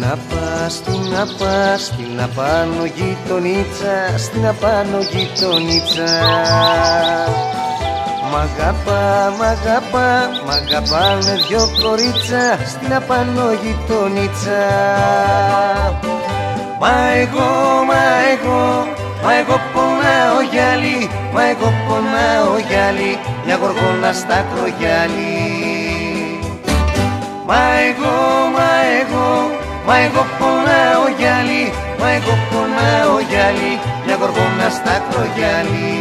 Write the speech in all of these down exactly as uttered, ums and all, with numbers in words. να πας, τι να πας, στην απάνω γειτονίτσα, στην απάνω γειτονίτσα. Μ' αγαπά, μ' αγαπά, μ' αγαπάνε δυο κορίτσα, στην απάνω γειτονίτσα. Μα εγώ, μα εγώ, μα εγώ πονάω γυάλι, μα εγώ πονάω γυάλι, μια γοργόνα στα κρογιάλι. Μα εγώ, μα εγώ, μα εγώ πονάω γυάλι, μα εγώ πονάω γυάλι, μια γοργόνα στα κρογιάλι.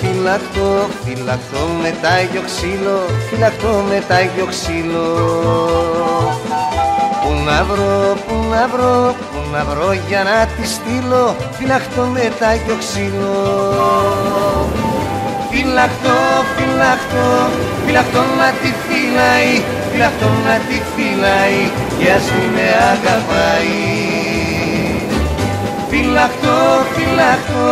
Φυλαχτώ, φυλαχτώ με τάγιο ξύλο, φυλαχτώ με τάγιο ξύλο. Πού να βρω, πού να βρω, πού να βρω για να τη στείλω, φυλαχτώ με τάγιο ξύλο. Φυλαχτώ, φυλαχτώ, φυλαχτώ να τη φυλάει, φυλαχτώ να τη φυλάει, κι ας μη με αγαπάει. Φυλαχτώ, φυλαχτώ,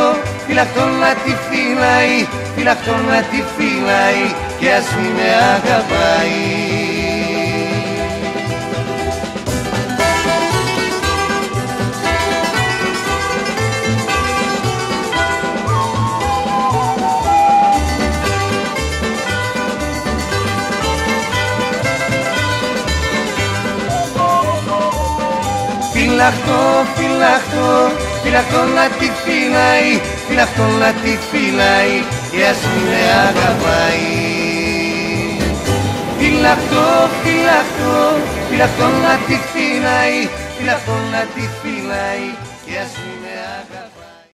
φυλαχτώ να τη φυλάει, φυλαχτώ να τη φυλάει, κι ας μη με αγαπάει. Φυλαχτώ, φυλαχτώ, φυλαχτώ να τη φυλάει, φυλαχτώ να τη φυλάει, κι ας μη με αγαπάει. Φυλαχτώ, φυλαχτώ, φυλαχτώ να τη φυλάει, φυλαχτώ να τη φυλάει, κι ας μη με αγαπάει.